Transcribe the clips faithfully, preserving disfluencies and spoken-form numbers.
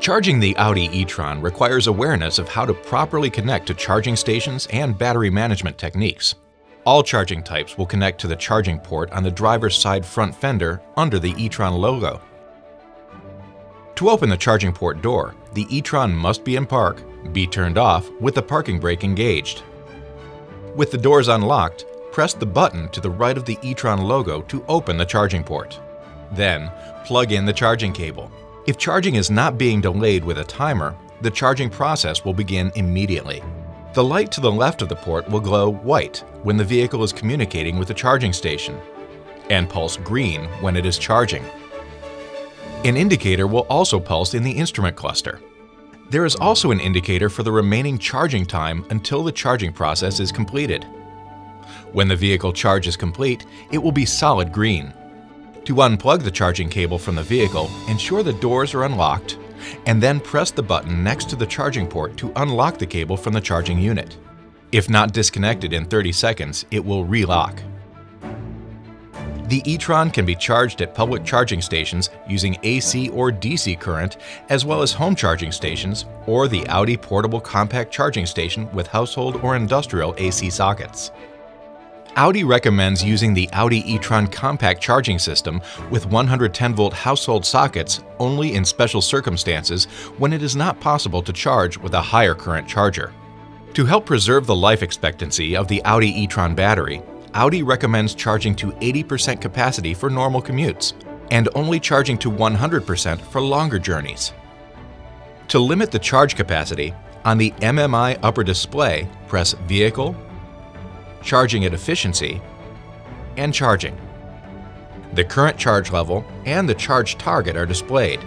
Charging the Audi e-tron requires awareness of how to properly connect to charging stations and battery management techniques. All charging types will connect to the charging port on the driver's side front fender under the e-tron logo. To open the charging port door, the e-tron must be in park, be turned off with the parking brake engaged. With the doors unlocked, press the button to the right of the e-tron logo to open the charging port. Then, plug in the charging cable. If charging is not being delayed with a timer, the charging process will begin immediately. The light to the left of the port will glow white when the vehicle is communicating with the charging station, and pulse green when it is charging. An indicator will also pulse in the instrument cluster. There is also an indicator for the remaining charging time until the charging process is completed. When the vehicle charge is complete, it will be solid green. To unplug the charging cable from the vehicle, ensure the doors are unlocked, and then press the button next to the charging port to unlock the cable from the charging unit. If not disconnected in thirty seconds, it will relock. The e-tron can be charged at public charging stations using A C or D C current, as well as home charging stations or the Audi portable compact charging station with household or industrial A C sockets. Audi recommends using the Audi e-tron compact charging system with one hundred ten volt household sockets only in special circumstances when it is not possible to charge with a higher current charger. To help preserve the life expectancy of the Audi e-tron battery, Audi recommends charging to eighty percent capacity for normal commutes and only charging to one hundred percent for longer journeys. To limit the charge capacity, on the M M I upper display, press Vehicle, Charging at Efficiency, and Charging. The current charge level and the charge target are displayed.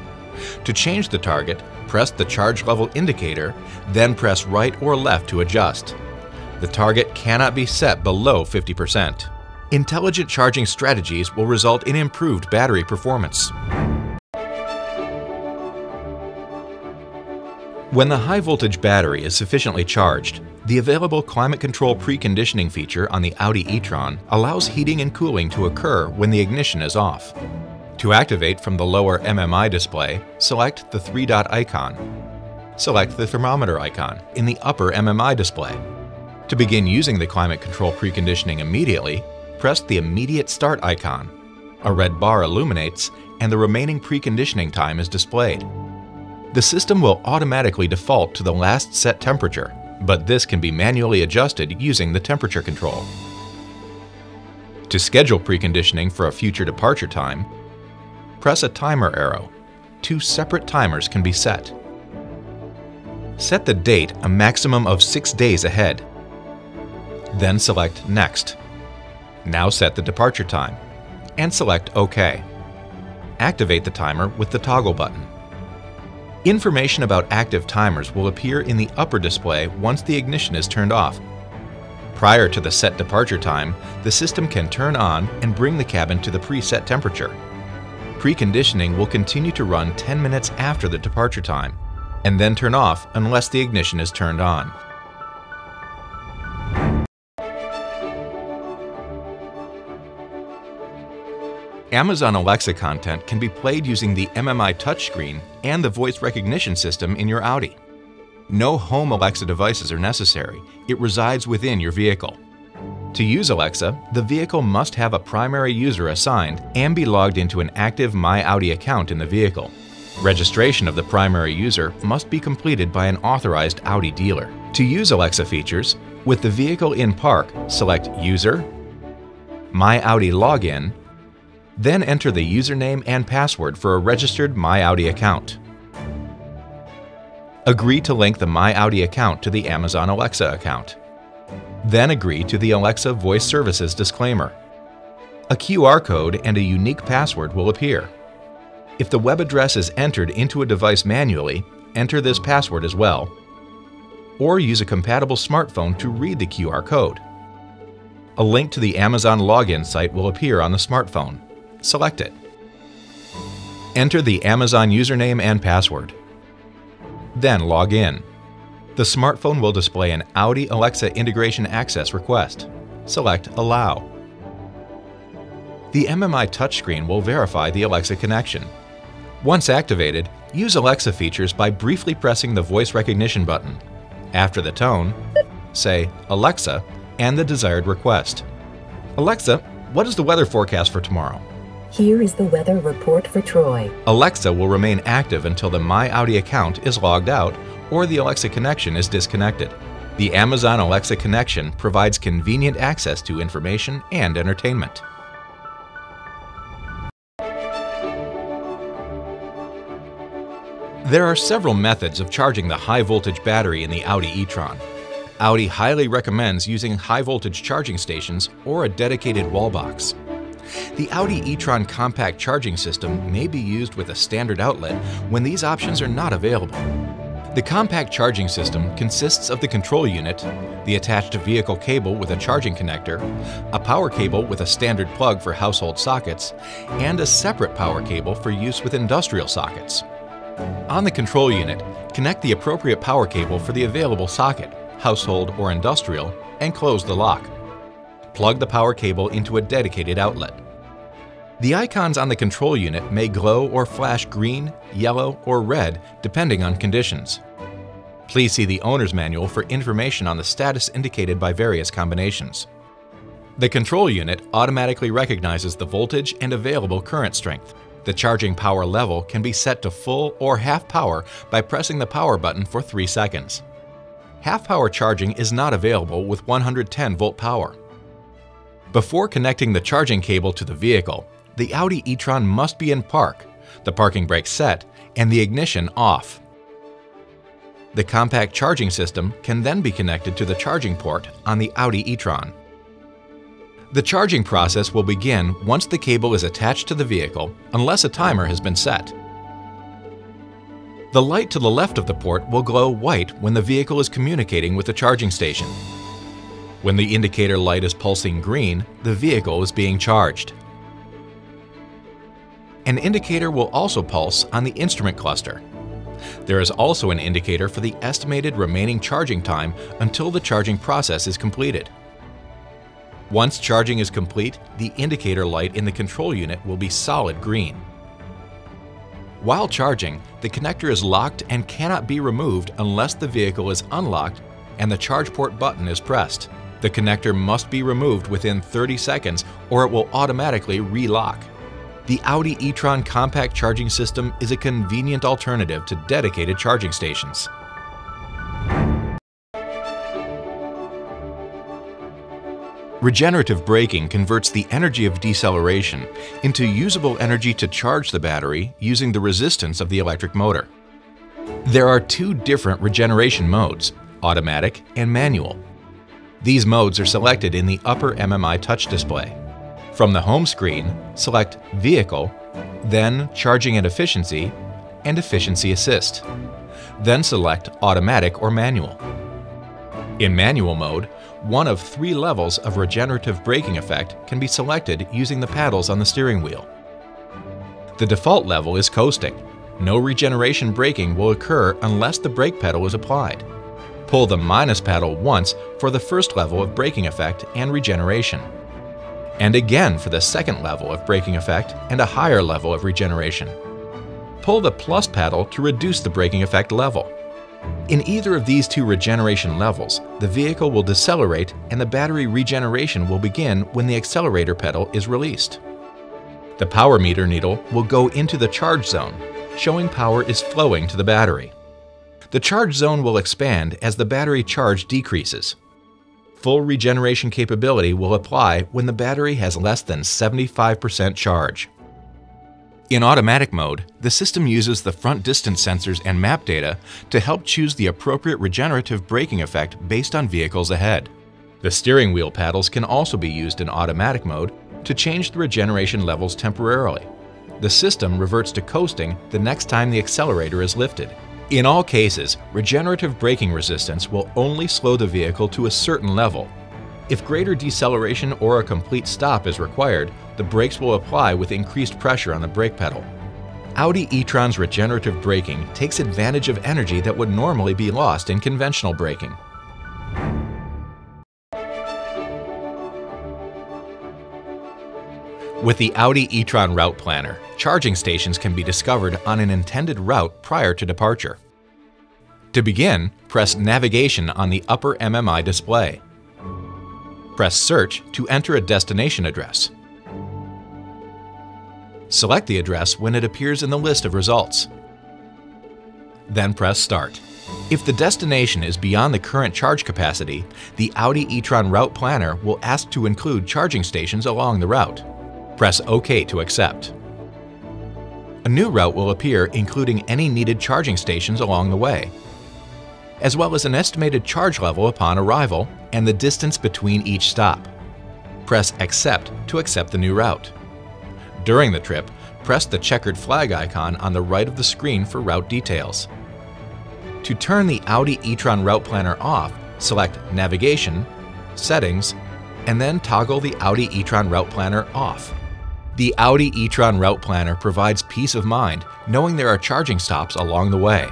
To change the target, press the charge level indicator, then press right or left to adjust. The target cannot be set below fifty percent. Intelligent charging strategies will result in improved battery performance. When the high-voltage battery is sufficiently charged, the available climate control preconditioning feature on the Audi e-tron allows heating and cooling to occur when the ignition is off. To activate from the lower M M I display, select the three-dot icon. Select the thermometer icon in the upper M M I display. To begin using the climate control preconditioning immediately, press the immediate start icon. A red bar illuminates, and the remaining preconditioning time is displayed. The system will automatically default to the last set temperature, but this can be manually adjusted using the temperature control. To schedule preconditioning for a future departure time, press a timer arrow. Two separate timers can be set. Set the date a maximum of six days ahead. Then select Next. Now set the departure time, and select OK. Activate the timer with the toggle button. Information about active timers will appear in the upper display once the ignition is turned off. Prior to the set departure time, the system can turn on and bring the cabin to the preset temperature. Preconditioning will continue to run ten minutes after the departure time, and then turn off unless the ignition is turned on. Amazon Alexa content can be played using the M M I touchscreen and the voice recognition system in your Audi. No home Alexa devices are necessary. It resides within your vehicle. To use Alexa, the vehicle must have a primary user assigned and be logged into an active My Audi account in the vehicle. Registration of the primary user must be completed by an authorized Audi dealer. To use Alexa features, with the vehicle in park, select User, My Audi Login, then enter the username and password for a registered My Audi account. Agree to link the My Audi account to the Amazon Alexa account. Then agree to the Alexa Voice Services disclaimer. A Q R code and a unique password will appear. If the web address is entered into a device manually, enter this password as well, or use a compatible smartphone to read the Q R code. A link to the Amazon login site will appear on the smartphone. Select it. Enter the Amazon username and password. Then log in. The smartphone will display an Audi Alexa integration access request. Select Allow. The M M I touchscreen will verify the Alexa connection. Once activated, use Alexa features by briefly pressing the voice recognition button. After the tone, say, "Alexa," and the desired request. "Alexa, what is the weather forecast for tomorrow?" "Here is the weather report for Troy." Alexa will remain active until the My Audi account is logged out or the Alexa connection is disconnected. The Amazon Alexa connection provides convenient access to information and entertainment. There are several methods of charging the high-voltage battery in the Audi e-tron. Audi highly recommends using high-voltage charging stations or a dedicated wall box. The Audi e-tron compact charging system may be used with a standard outlet when these options are not available. The compact charging system consists of the control unit, the attached vehicle cable with a charging connector, a power cable with a standard plug for household sockets, and a separate power cable for use with industrial sockets. On the control unit, connect the appropriate power cable for the available socket, household or industrial, and close the lock. Plug the power cable into a dedicated outlet. The icons on the control unit may glow or flash green, yellow, or red depending on conditions. Please see the owner's manual for information on the status indicated by various combinations. The control unit automatically recognizes the voltage and available current strength. The charging power level can be set to full or half power by pressing the power button for three seconds. Half power charging is not available with one hundred ten volt power. Before connecting the charging cable to the vehicle, the Audi e-tron must be in park, the parking brake set, and the ignition off. The compact charging system can then be connected to the charging port on the Audi e-tron. The charging process will begin once the cable is attached to the vehicle, unless a timer has been set. The light to the left of the port will glow white when the vehicle is communicating with the charging station. When the indicator light is pulsing green, the vehicle is being charged. An indicator will also pulse on the instrument cluster. There is also an indicator for the estimated remaining charging time until the charging process is completed. Once charging is complete, the indicator light in the control unit will be solid green. While charging, the connector is locked and cannot be removed unless the vehicle is unlocked and the charge port button is pressed. The connector must be removed within thirty seconds or it will automatically re-lock. The Audi e-tron compact charging system is a convenient alternative to dedicated charging stations. Regenerative braking converts the energy of deceleration into usable energy to charge the battery using the resistance of the electric motor. There are two different regeneration modes: automatic and manual. These modes are selected in the upper M M I touch display. From the home screen, select Vehicle, then Charging and Efficiency, and Efficiency Assist. Then select Automatic or Manual. In manual mode, one of three levels of regenerative braking effect can be selected using the paddles on the steering wheel. The default level is coasting. No regeneration braking will occur unless the brake pedal is applied. Pull the minus paddle once for the first level of braking effect and regeneration, and again for the second level of braking effect and a higher level of regeneration. Pull the plus paddle to reduce the braking effect level. In either of these two regeneration levels, the vehicle will decelerate and the battery regeneration will begin when the accelerator pedal is released. The power meter needle will go into the charge zone, showing power is flowing to the battery. The charge zone will expand as the battery charge decreases. Full regeneration capability will apply when the battery has less than seventy-five percent charge. In automatic mode, the system uses the front distance sensors and map data to help choose the appropriate regenerative braking effect based on vehicles ahead. The steering wheel paddles can also be used in automatic mode to change the regeneration levels temporarily. The system reverts to coasting the next time the accelerator is lifted. In all cases, regenerative braking resistance will only slow the vehicle to a certain level. If greater deceleration or a complete stop is required, the brakes will apply with increased pressure on the brake pedal. Audi e-tron's regenerative braking takes advantage of energy that would normally be lost in conventional braking. With the Audi e-tron route planner, charging stations can be discovered on an intended route prior to departure. To begin, press Navigation on the upper M M I display. Press Search to enter a destination address. Select the address when it appears in the list of results. Then press Start. If the destination is beyond the current charge capacity, the Audi e-tron route planner will ask to include charging stations along the route. Press OK to accept. A new route will appear including any needed charging stations along the way, as well as an estimated charge level upon arrival and the distance between each stop. Press Accept to accept the new route. During the trip, press the checkered flag icon on the right of the screen for route details. To turn the Audi e-tron route planner off, select Navigation, Settings, and then toggle the Audi e-tron route planner off. The Audi e-tron route planner provides peace of mind knowing there are charging stops along the way.